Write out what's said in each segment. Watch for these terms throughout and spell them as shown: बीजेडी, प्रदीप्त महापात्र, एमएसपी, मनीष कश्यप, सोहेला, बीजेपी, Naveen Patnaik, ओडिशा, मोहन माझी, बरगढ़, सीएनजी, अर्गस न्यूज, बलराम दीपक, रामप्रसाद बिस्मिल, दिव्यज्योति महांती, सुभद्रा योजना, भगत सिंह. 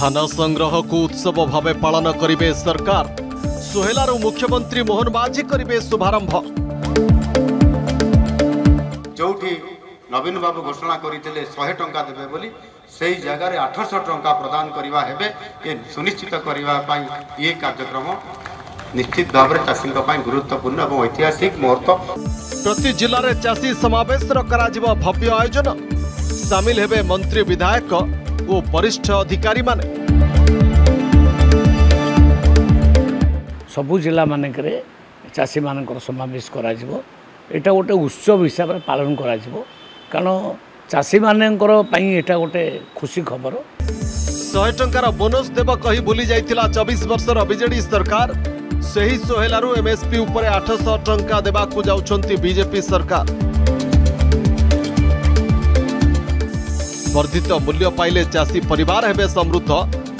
धान संग्रह को उत्सव भाव पालन करिबे सरकार। सोहेलार मुख्यमंत्री मोहन माझी करिबे शुभारंभ। जोठी नवीन बाबू घोषणा करते 100 टंका देवे बोली से जगार 800 टंका प्रदान करवा सुनिश्चित करने ये कार्यक्रम निश्चित भाव में चाषी गुरुत्वपूर्ण और ऐतिहासिक मुहूर्त। प्रति जिले में चाषी समावेश भव्य आयोजन सामिल हेबे मंत्री विधायक और वरिष्ठ अधिकारी माने। सबु जिला मानक चाषी मान समावेश एटा गोटे उत्सव हिसाब से पालन करण चाषी मान गोटे खुशी खबर। 100 टंकार बोनस देव कही भूली जाइतिला 24 वर्षर बीजेडी सरकार। सही सोहेलारू एमएसपी उपरे 800 टंका देवा को जाउछंती बीजेपी सरकार। वर्धित मूल्य पाइले चाषी परिवार हेबे समृद्ध,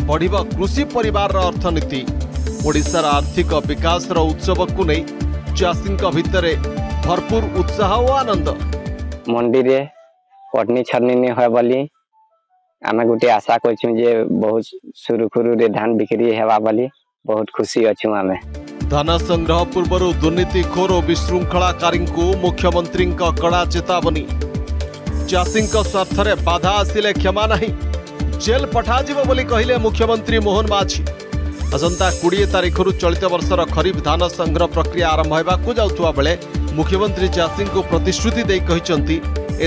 बढ़िबा कृषि परिवार अर्थनीति। ओडिशार आर्थिक विकास उत्सव को नहीं चाषी भितरे भरपूर उत्साह और आनंद। मंडी रे कटनी छाड़नी नहीं है बोली आम गोटे आशा करूँ जे बहुत सुरुखुरु रे धान बिक्री हेबा बोली बहुत खुशी अच्छे। आम धान संग्रह पूर्वर दुर्नीतिखोर और विशृंखलाकारी को मुख्यमंत्री कड़ा चेतावनी। चाषी स्वार्थ में बाधा आसिले क्षमा नहीं, जेल पठाजिबो बोली कहिले मुख्यमंत्री मोहन माझी। आसंता 20 तारीख चलित वर्षर खरीफ धान संग्रह प्रक्रिया आरंभ होगा जाऊा बेले मुख्यमंत्री चाषी को प्रतिश्रुति दे कहिसंती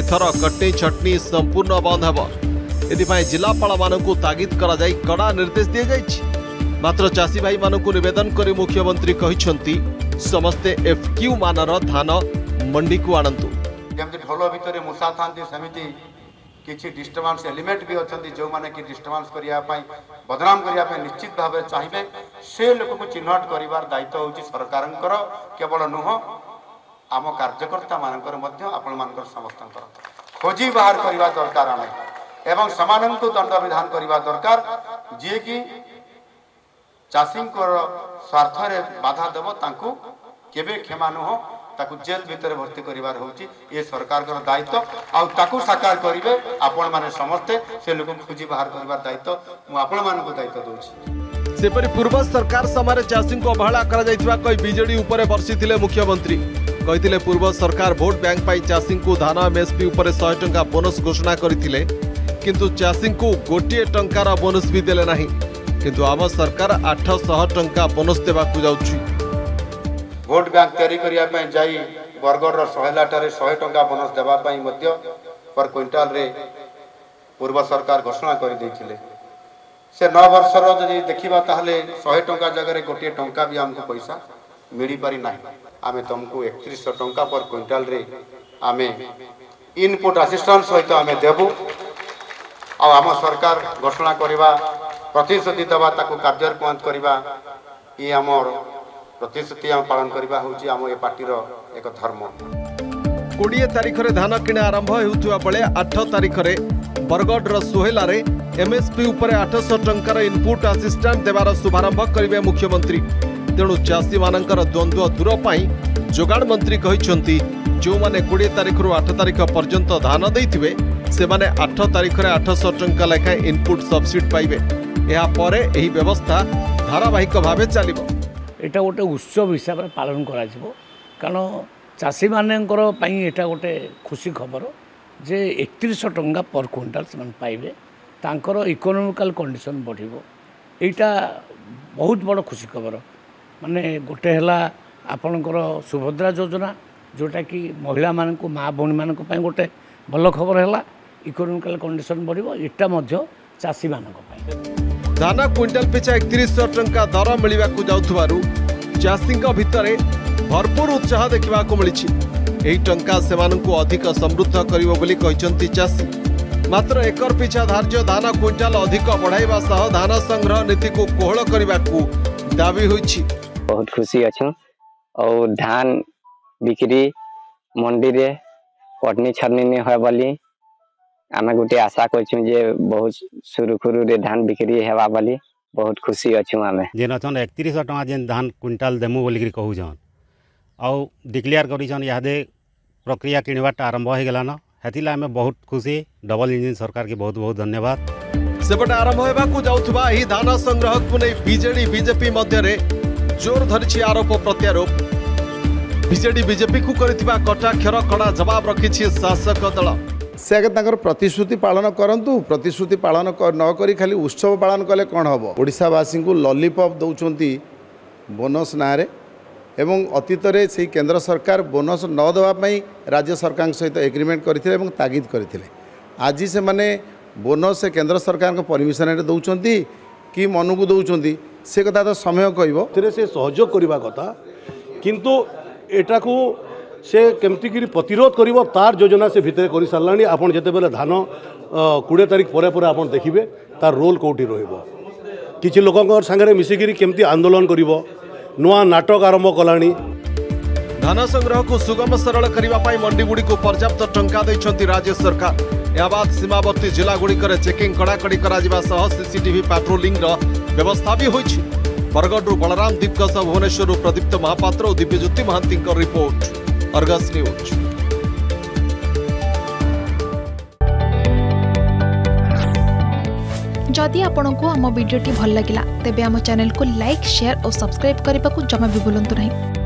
एथर कटनी छटनी संपूर्ण बंद हेब। एपाई जिलापाल मानू तागिद करा जाई कड़ा निर्देश दी जाइए। मात्र चाषी भाई मानू निवेदन कर मुख्यमंत्री कहिसंती समस्ते एफक्यू मानर धान मंडी को आनंतु। ढोल भितर मूसा था किसी डिस्टर्बांस एलिमेंट भी अच्छा जो मैंने कि डिस्टर्बांस करने बदनाम करने निश्चित भाव चाहिए से लोक को चिन्हट करार दायित्व हूँ सरकार केवल नुह आम कार्यकर्ता मान समस्त खोजी बाहर करवा दरकार आम एवं सामान को दंड विधान करवा दरकार जी कि चाषी स्वार्थ में बाधा देव तांकु केबे क्षमा नुह ताकु जेल भीतर भर्ती करिवार होची ये सरकार का दायित्व आउ ताकु साकार करिवे आपण माने समस्ते से लोक खोजी बाहर करवार दायित्व मु आपण मान को दायित्व दोची। सेपरि पूर्व सरकार समय चाषी को अवहेला करा जाइतबा कई बीजेडी ऊपर बरसिथिले मुख्यमंत्री। कहिथिले पूर्व सरकार वोट बैंक पाई चाषी को धान एमएसपी ऊपर 100 टंका बोनस घोषणा करथिले, किंतु चाषी को गोटे टंकार बोनस भी देले नाही। किंतु आम सरकार 800 टंका बोनस देवा को जाउची। वोट बैंक तैयारी करिया पय जाई बरगडर सोहेलाटारे 100 टंका बोनस देवा पय मध्य पर क्विंटाल रे पूर्व सरकार घोषणा कर देथिले। से 9 वर्षर जदि देखिबा ताहले 100 टंका जगह रे गोटे टंका भी हमको पैसा मिली पारि नाही। आमे तुमको 3100 टंका पर क्विंटाल रे आमे इनपुट असिस्टेंस सहित आमे देबु और आम सरकार घोषणा करवा प्रतिश्रुति देवा कार्य पहुंच करवा ये आम प्रतिश्रुति आम पालन करवा होची आम ए पार्टीर एक धर्म। 20 तारीख धान किणा आरंभ होता बेले 8 तारीख बरगडर सोहेलारे एमएसपी उपरे 800 टंकार इनपुट आसिस्टेंस देवार शुभारंभ करेंगे मुख्यमंत्री। तेणु चाषी मान द्वंद्व दूर पाई जोगाण मंत्री कहते जो मैंने 20 तारीख 8 तारीख पर्यंत धान देइथिबे से माने 8 तारीख 800 टंका लेखाएं इनपुट सब्सिडी पाइबे। यह पर एही व्यवस्था धारावाहिक भाव चलो एटा गोटे उत्सव हिसाब से पालन कराषी मान गोटे खुशी खबर जे 3100 टंका पर क्विंटाल से पाइबे तांकर इकोनॉमिकल कंडीशन बढ़िबो। एटा बहुत बड़ खुशी खबर। माने गोटे हला आपनकर सुभद्रा योजना जोटा कि महिला मान माँ भौणी मान गोटे भल खबर है। इकोनोमिकल कंडीशन बढ़िबो इटा मध्य चाषी मान धान क्विंटाल पिछा 3100 टंका दर मिलवा जाउथबारु चाषी भितरे भरपूर उत्साह देखा मिली। यही टंका से अधिक समृद्ध करिवो बोली कहते चाषी। मात्र एकर पिछा धार्य धान क्विंटाल अधिक बढ़ाइबा सह धान संग्रह नीति को कोहल करबाकू दाबी होइछि। बहुत खुशी अछि और धान बिक्री मंडी रे कटनी छाड़नी नहीं है बोली आम गोटे आशा करूँ जे बहुत सुरुखुरु रे धान बिक्री हेबा बोली बहुत खुशी अच्छे। आम जेन अच्छन 3100 टंका जेन धान क्विंटाल देमु बोलिक कहून आउ डिक्लेयर करीछन यादे प्रक्रिया किणवाटा आरंभ हो गलान। हेतिला आम बहुत खुशी। डबल इंजिन सरकार के बहुत बहुत धन्यवाद। सेपटे आरंभ होगा जाऊा धान संग्रह को नहीं बीजेडी बीजेपी मध्य जोर धरी आरोप प्रत्यारोप। बीजेडी बीजेपी को कटाक्षर कड़ा जवाब रखी शासक दल। से आगे तक प्रतिश्रुति पालन करूँ, प्रतिश्रुति पालन नक खाली उत्सव पालन कले कौन हम। ओडावासी को लॉलीपॉप दौरान बोनस ना अतीत से केंद्र सरकार बोनस नदेवाई राज्य सरकार सहित एग्रीमेंट करते तागिद करते। आज से मैंने बोनस केंद्र सरकार परमिशन दौरान कि मन को दौरान से कथा तो समय कहते से सहयोग करने कथा कितु एटा को से केमती प्रतिरोध कर तार योजना से भितर कर सारे आपड़ जिते बेले धान 20 तारीख पर आप देखिए तार रोल कौटी रोची लोक सागर मिसिकी केमती आंदोलन कर नुआ नाटक आरंभ कला। धान संग्रह को सुगम सरल करने मंडीगुड़ी को पर्याप्त टंका देती राज्य सरकार। यह बाद सीमावर्ती जिलागुड़िक चेकिंग कड़ाकड़ी हो सीसीटीवी पैट्रोलिंग व्यवस्था भी हो। बरगढ़ बलराम दीपक सह भुवनेश्वर प्रदीप्त महापात्र और दिव्यज्योति महांती report. अर्गस न्यूज। जदि आपंक आम भिडी भल लगा तेब आम चैनल को लाइक, शेयर और सब्सक्राइब करने को जमा भी भूलु नहीं।